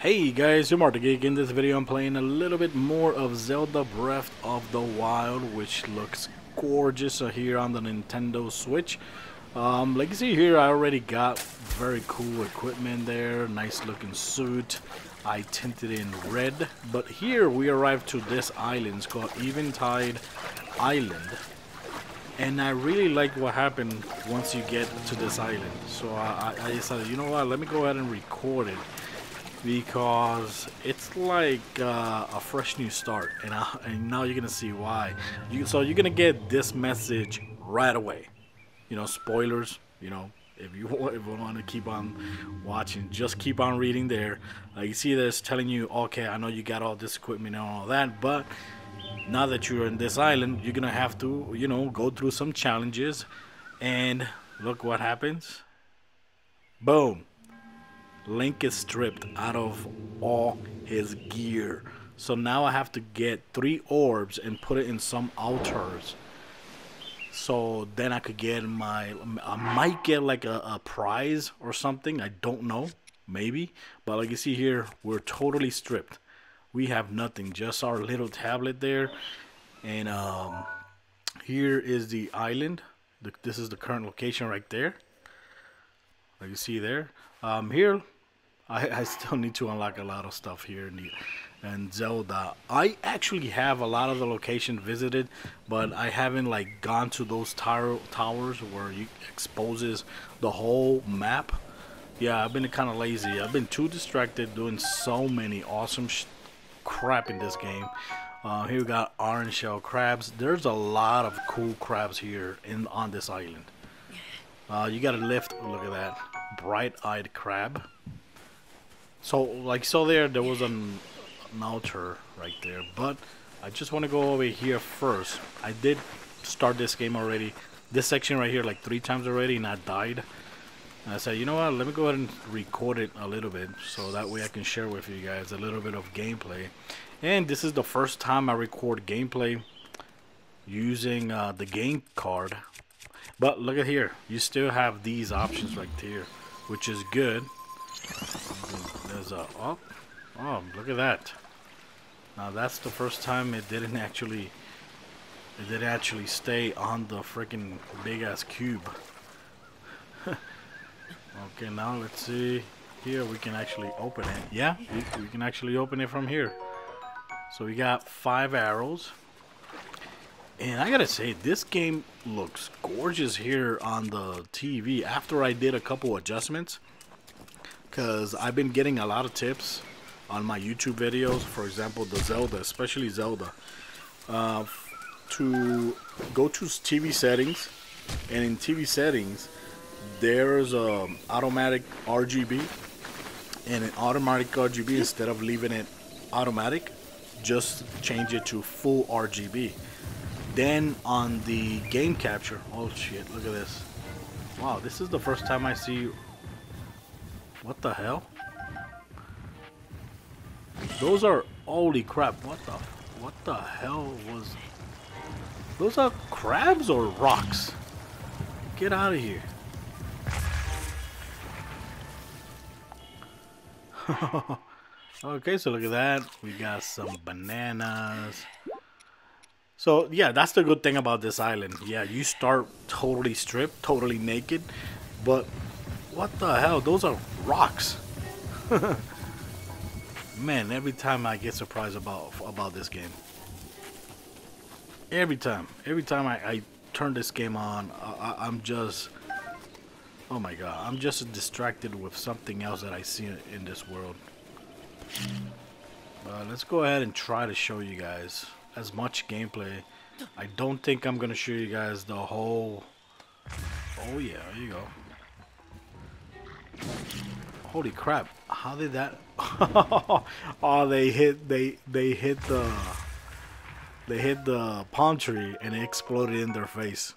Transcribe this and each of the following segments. Hey guys, you're Marc the Geek. In this video I'm playing a little bit more of Zelda Breath of the Wild, which looks gorgeous here on the Nintendo Switch. Like you see here, I already got very cool equipment there, nice looking suit. I tinted in red, but here we arrived to this island. It's called Eventide Island. And I really like what happened once you get to this island. So I decided, you know what, let me go ahead and record it. Because it's like a fresh new start, and now you're gonna see why. So you're gonna get this message right away. You know, spoilers. You know, if you want to keep on watching, just keep on reading there. You see, this telling you, okay, I know you got all this equipment and all that, but now that you're in this island, you're gonna have to, you know, go through some challenges. And look what happens. Boom. Link is stripped out of all his gear. So now I have to get 3 orbs and put it in some altars. So then I could get my... I might get like a prize or something. I don't know. Maybe. But like you see here, we're totally stripped. We have nothing. Just our little tablet there. And here is the island. This is the current location right there. Like you see there. Here... I still need to unlock a lot of stuff here in Zelda. I actually have a lot of the location visited, but I haven't like gone to those towers where you exposes the whole map. Yeah, I've been kind of lazy. I've been too distracted doing so many awesome crap in this game. Here we got orange shell crabs. There's a lot of cool crabs here on this island. You gotta lift. Look at that bright-eyed crab. So like so there was an altar right there, but I just want to go over here first. I did start this game already, this section right here, like 3 times already, and I died. And I said, you know what, let me go ahead and record it a little bit so that way I can share with you guys a little bit of gameplay. And this is the first time I record gameplay using the game card. But look at here, you still have these options right here, which is good. There's a oh, look at that. Now that's the first time it didn't actually stay on the freaking big ass cube. Okay, now let's see here, we can actually open it. Yeah, we can actually open it from here. So we got 5 arrows. And I gotta say, this game looks gorgeous here on the TV after I did a couple adjustments. Because I've been getting a lot of tips on my YouTube videos, for example the Zelda, especially Zelda, to go to TV settings, and in TV settings there's a automatic RGB, and an automatic RGB, instead of leaving it automatic, just change it to full RGB. Then on the game capture, oh shit, look at this. Wow, this is the first time I see. What the hell? Those are, holy crap, what the hell was, those are crabs or rocks? Get out of here. Okay, so look at that. We got some bananas. So yeah, that's the good thing about this island. Yeah, you start totally stripped, totally naked, but what the hell? Those are rocks. Man, every time I get surprised about this game. Every time I turn this game on, I'm just, oh my god, I'm just distracted with something else that I see in this world. Let's go ahead and try to show you guys as much gameplay. I don't think I'm gonna show you guys the whole. Oh yeah, there you go. Holy crap, how did that oh, they hit the palm tree and it exploded in their face.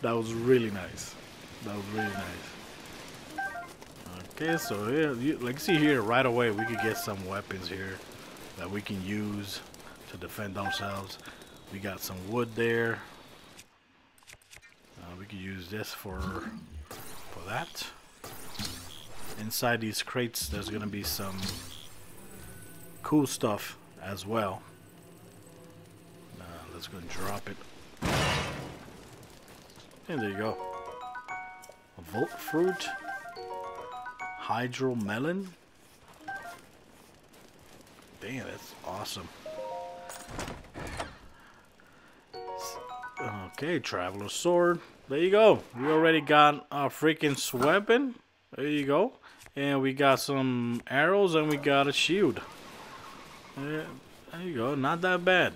That was really nice. Okay, so yeah, like see here, right away we could get some weapons here that we can use to defend ourselves. We got some wood there. We could use this for that. inside these crates there's gonna be some cool stuff as well. Let's go and drop it. And there you go. Volt fruit, hydro melon. Damn, that's awesome. Okay, traveler sword. There you go. We already got a freaking weapon. There you go. And we got some arrows and we got a shield. There you go. Not that bad.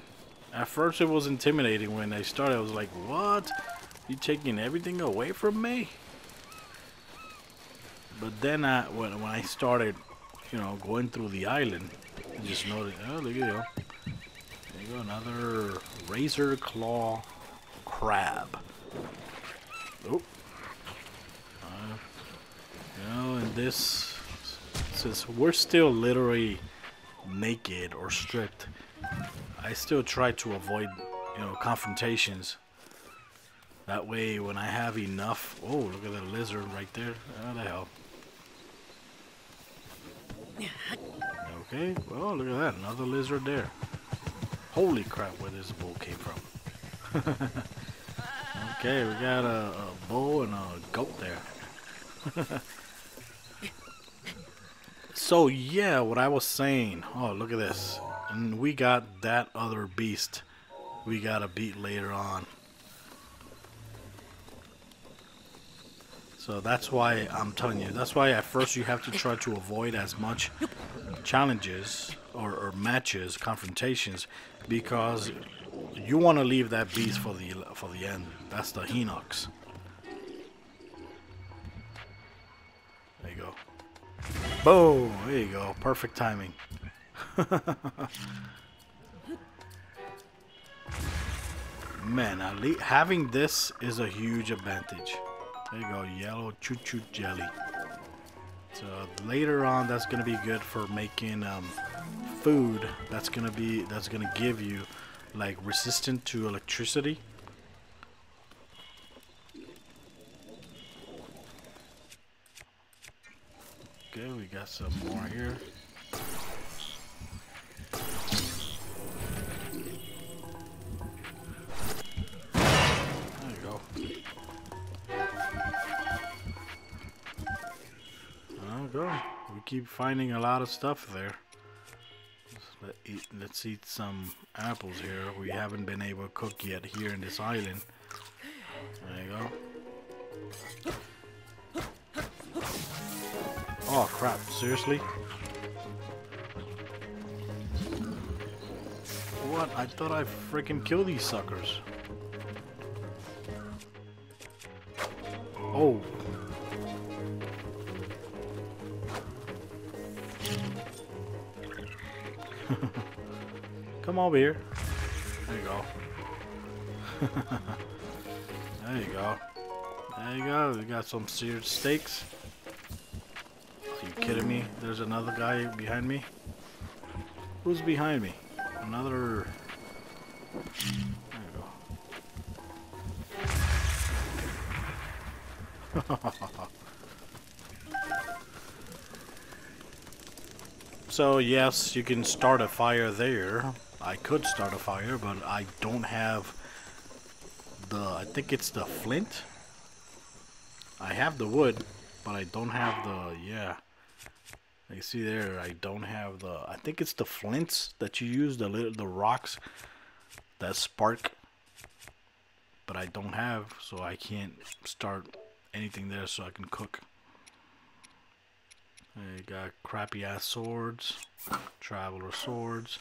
At first it was intimidating when I started. I was like, what? You taking everything away from me? But then when I started, you know, going through the island, I just noticed, oh, look at you. There you go, another razor claw crab. Oh. You know, and this, since we're still literally naked or stripped, I still try to avoid, you know, confrontations. That way, when I have enough... Oh, look at that lizard right there. How the hell? Okay, well, look at that. Another lizard there. Holy crap, where this bull came from. Okay, we got a bull and a goat there. So, yeah, what I was saying. Oh, look at this. And we got that other beast we gotta beat later on. So that's why I'm telling you, that's why at first you have to try to avoid as much challenges or matches, confrontations, because you want to leave that beast for the end. That's the Hinox. There you go. Boom! There you go. Perfect timing. Man, at least having this is a huge advantage. There you go, yellow choo-choo jelly. So later on, that's gonna be good for making food. That's gonna give you like resistant to electricity. Okay, we got some more here. We keep finding a lot of stuff there. Let's eat some apples here. We haven't been able to cook yet here in this island. There you go. Oh crap, seriously? What? I thought I freaking killed these suckers. Oh. Come over here. There you go. There you go. There you go. We got some seared steaks. Are you kidding me? There's another guy behind me. Who's behind me? Another. There you go. So yes, you can start a fire there. I could start a fire, but I don't have the, I think it's the flint. I have the wood, but I don't have the, yeah. You see there, I don't have the, I think it's the flints that you use, the rocks that spark. But I don't have, so I can't start anything there so I can cook. I got crappy ass swords, traveler swords.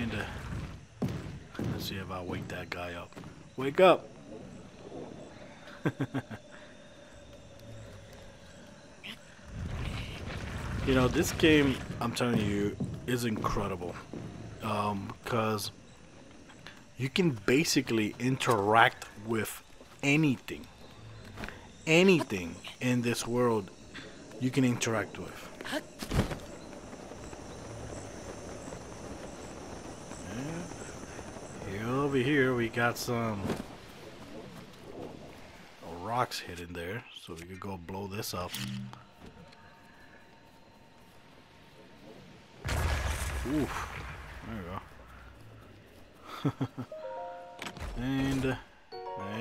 And let's see if I wake that guy up. Wake up! You know, this game, I'm telling you, is incredible. Because you can basically interact with anything. Anything in this world you can interact with. Over here we got some rocks hidden there, so we could go blow this up. Oof. There we go. And there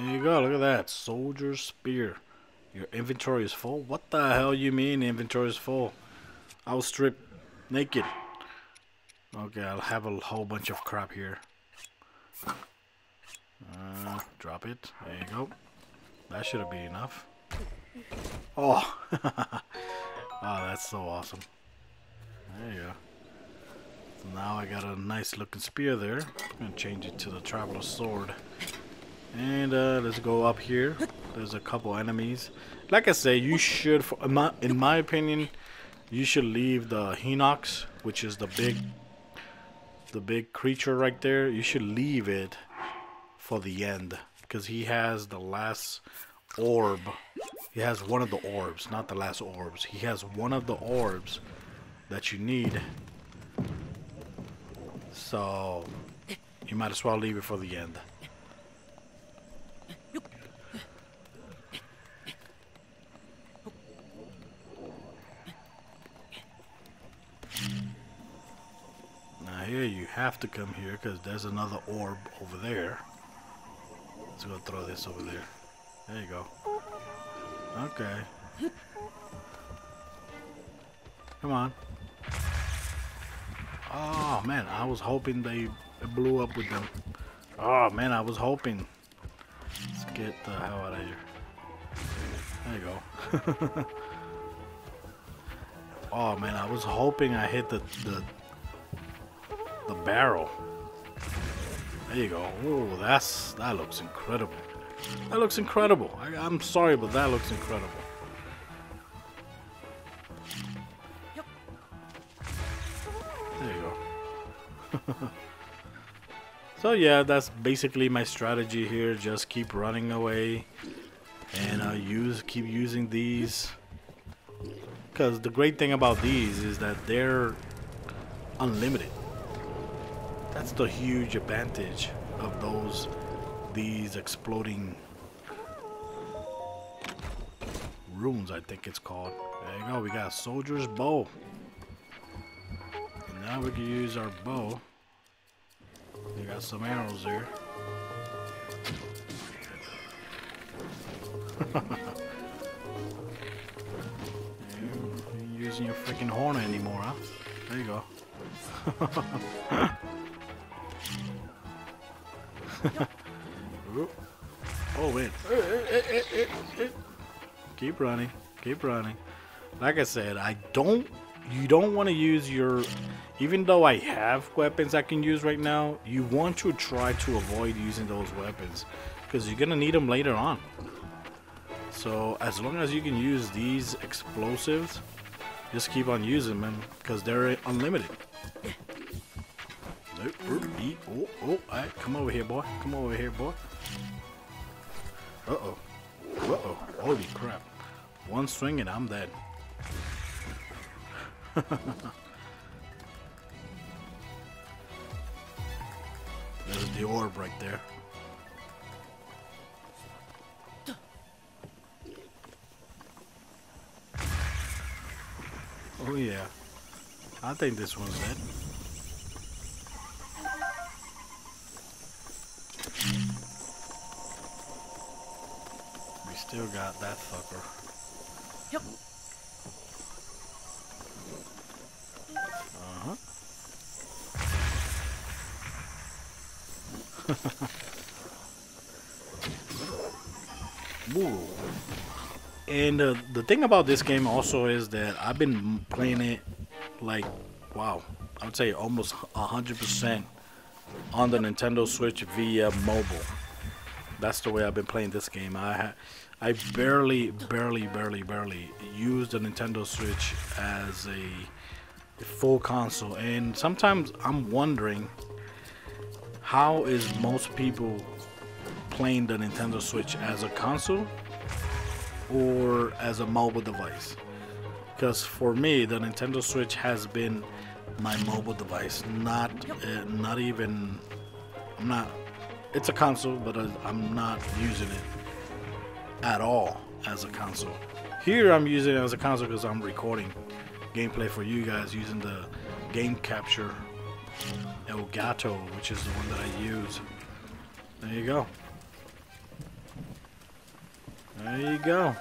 you go. Look at that. Soldier's spear. Your inventory is full? What the hell you mean inventory is full? I was stripped naked. Okay, I'll have a whole bunch of crap here. Drop it. There you go. That should have been enough. Oh. Oh, that's so awesome. There you go. So now I got a nice looking spear there. I'm going to change it to the traveler's sword. And let's go up here. There's a couple enemies. Like I say, you should, in my opinion, you should leave the Hinox, which is the big creature right there. You should leave it for the end, because he has the last orb. He has one of the orbs, not the last orbs. He has one of the orbs that you need. So you might as well leave it for the end. Here you have to come here because there's another orb over there. Let's go throw this over there. There you go. Okay. Come on. Oh man, I was hoping they blew up with them. Oh man, I was hoping. Let's get the hell out of here. There you go. Oh man, I was hoping I hit the barrel. There you go. Oh, that looks incredible. That looks incredible. I'm sorry, but that looks incredible. There you go. So yeah, that's basically my strategy here. Just keep running away, and keep using these. Because the great thing about these is that they're unlimited. That's the huge advantage of these exploding runes, I think it's called. There you go, we got a soldier's bow. And now we can use our bow. We got some arrows there. You ain't using your freaking horn anymore, huh? There you go. Oh wait. Keep running. Keep running. Like I said, you don't want to use your, even though I have weapons I can use right now, you want to try to avoid using those weapons because you're going to need them later on. So as long as you can use these explosives, just keep on using them because they're unlimited. Oh, oh, alright, come over here, boy. Come over here, boy. Uh-oh. Uh-oh. Holy crap. One swing and I'm dead. There's the orb right there. Oh, yeah. I think this one's dead. Still got that fucker. Yep. Whoa. And the thing about this game also is that I've been playing it like, wow, I would say almost 100% on the Nintendo Switch via mobile. That's the way I've been playing this game. I barely use the Nintendo Switch as a full console, and sometimes I'm wondering how is most people playing the Nintendo Switch as a console or as a mobile device? Because for me, the Nintendo Switch has been my mobile device. It's a console, but I'm not using it at all as a console. Here I'm using it as a console because I'm recording gameplay for you guys using the game capture El Gato, which is the one that I use. There you go. There you go.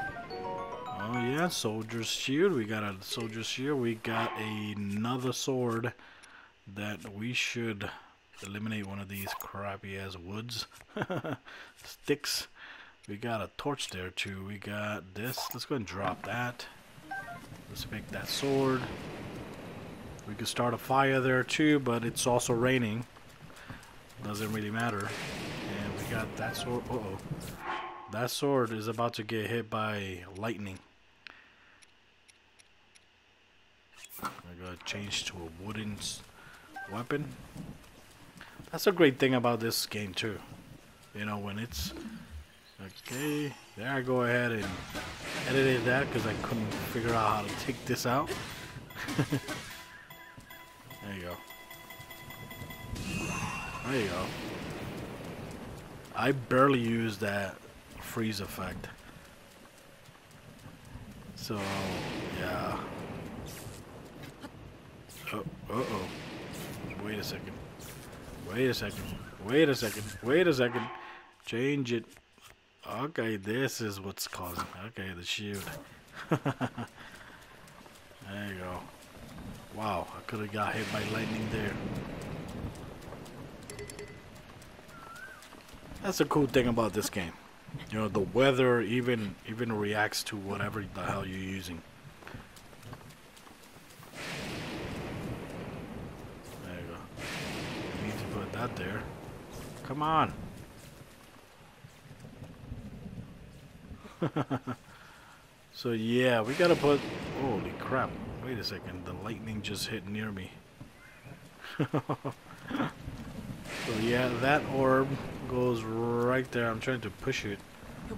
Oh yeah, soldier's shield. We got a soldier's shield. We got another sword that we should eliminate one of these crappy ass woods sticks. We got a torch there too. We got this. Let's go and drop that. Let's make that sword. We could start a fire there too, but it's also raining. Doesn't really matter. And we got that sword. Uh-oh. That sword is about to get hit by lightning. I'm gonna change to a wooden weapon. That's a great thing about this game too. You know, when it's... Okay, there I go ahead and edited that because I couldn't figure out how to take this out. There you go. There you go. I barely used that freeze effect. So, yeah. Oh, uh-oh. Wait a second. Wait a second. Wait a second. Wait a second. Change it. Okay, this is what's causing. Okay, the shield. There you go. Wow, I could have got hit by lightning there. That's the cool thing about this game. You know, the weather even reacts to whatever the hell you're using. There you go. You need to put that there. Come on. So yeah, we gotta put... Holy crap. Wait a second, the lightning just hit near me. So yeah, that orb goes right there. I'm trying to push it. I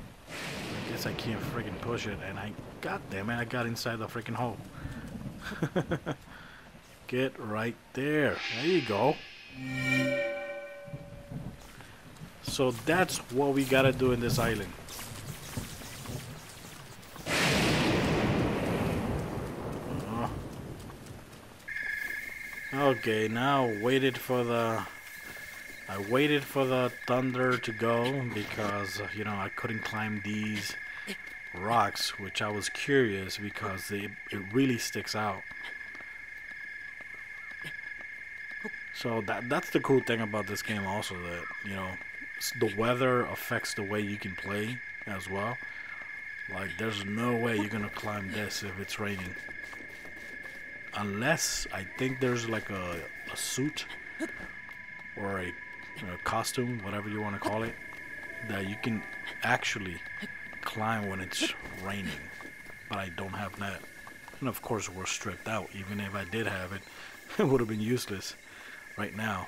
guess I can't freaking push it, and I... God damn it, I got inside the freaking hole. Get right there. There you go. So that's what we gotta do in this island. Okay, now I waited for the thunder to go because, you know, I couldn't climb these rocks, which I was curious because it really sticks out. So that's the cool thing about this game also, that, you know, the weather affects the way you can play as well. Like, there's no way you're gonna climb this if it's raining. Unless, I think there's like a suit or a costume, whatever you want to call it, that you can actually climb when it's raining. But I don't have that. And of course we're stripped out. Even if I did have it, it would have been useless right now.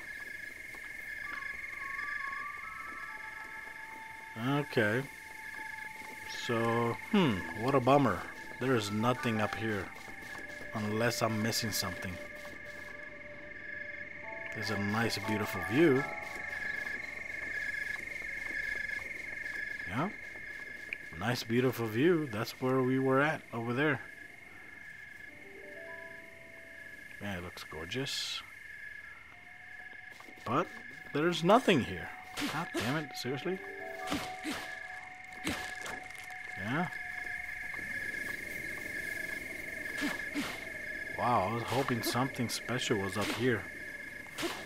Okay. So, what a bummer. There is nothing up here. Unless I'm missing something. There's a nice, beautiful view. Yeah. Nice, beautiful view. That's where we were at, over there. Man, it looks gorgeous. But there's nothing here. God damn it, seriously? Yeah. Wow, I was hoping something special was up here.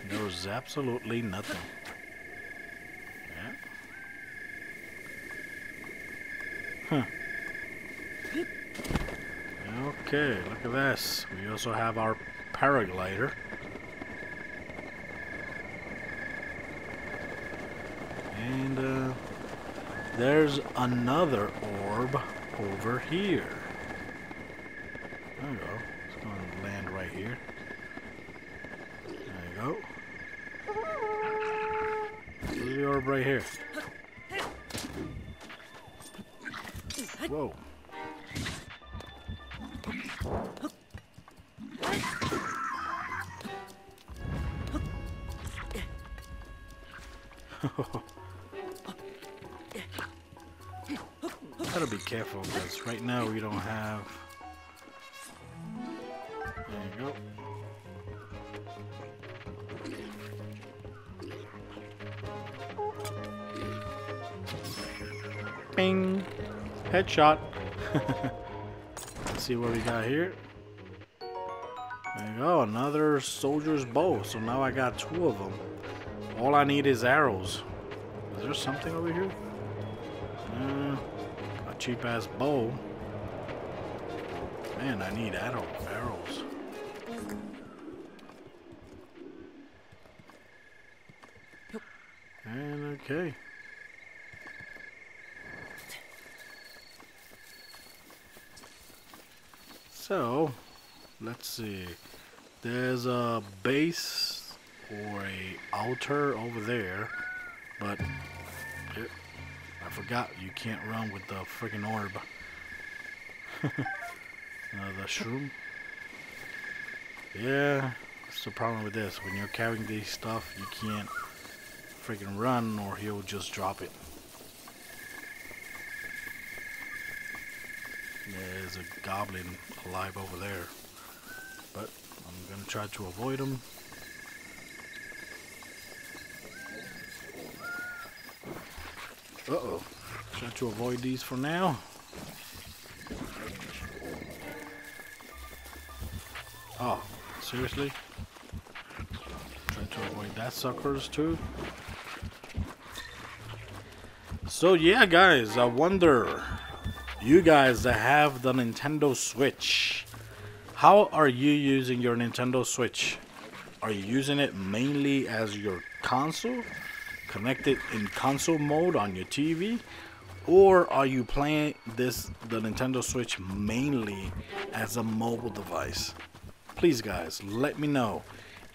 There was absolutely nothing. Yeah. Huh. Okay, look at this. We also have our paraglider. And there's another orb over here. There we go. Land right here. There you go. There's the orb right here. Whoa. careful, because right now we don't have... There you go. Bing! Headshot! Let's see what we got here. There you go, another soldier's bow. So now I got two of them. All I need is arrows. Is there something over here? A cheap ass bow. Man, I need arrows. And okay. So, let's see. There's a base or a altar over there, but I forgot you can't run with the freaking orb. Another shroom. Yeah, that's the problem with this. When you're carrying these stuff, you can't freaking run, or he'll just drop it. There's a goblin alive over there, but I'm gonna try to avoid him. Uh-oh. Try to avoid these for now. Oh, seriously? Try to avoid that suckers too. So yeah guys, I wonder, you guys that have the Nintendo Switch, how are you using your Nintendo Switch? Are you using it mainly as your console? Connected in console mode on your TV? Or are you playing the Nintendo Switch mainly as a mobile device? Please guys, let me know.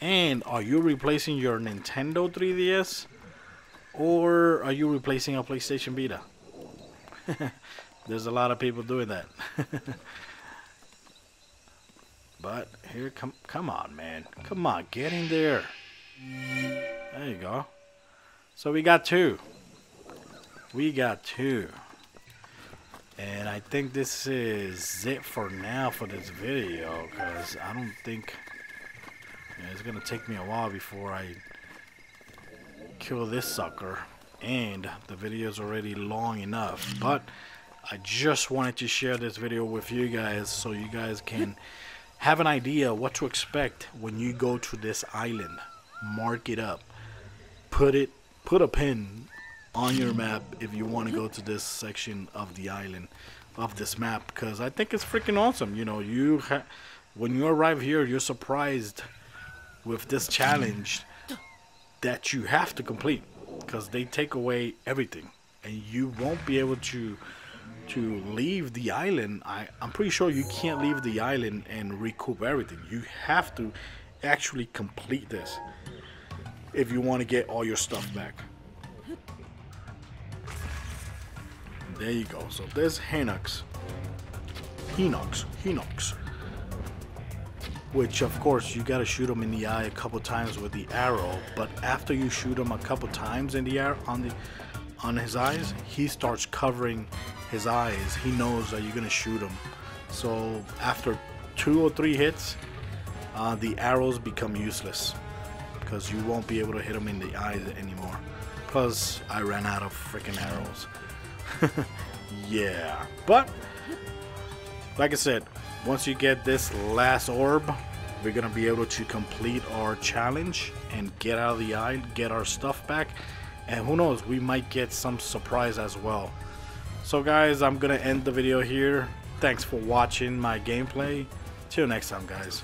And are you replacing your Nintendo 3DS? Or are you replacing a PlayStation Vita? There's a lot of people doing that. But here, come on man. Come on, get in there. There you go. So we got two. And I think this is it for now for this video, because I don't think, you know, it's gonna take me a while before I kill this sucker, and the video is already long enough. But I just wanted to share this video with you guys so you guys can have an idea what to expect when you go to this island. Mark it up. Put a pin on your map if you want to go to this section of the island, of this map, because I think it's freaking awesome. You know, when you arrive here, you're surprised with this challenge that you have to complete, because they take away everything, and you won't be able to leave the island. I'm pretty sure you can't leave the island and recoup everything. You have to actually complete this if you want to get all your stuff back. There you go. So there's Hinox. Hinox. Which, of course, you got to shoot him in the eye a couple times with the arrow. But after you shoot him a couple times in the arrow on his eyes, he starts covering his eyes. He knows that you're going to shoot him. So after 2 or 3 hits, the arrows become useless, because you won't be able to hit them in the eyes anymore. Plus, I ran out of freaking arrows. Yeah. But, like I said, once you get this last orb, we're going to be able to complete our challenge and get out of the island, get our stuff back. And who knows, we might get some surprise as well. So guys, I'm going to end the video here. Thanks for watching my gameplay. Till next time, guys.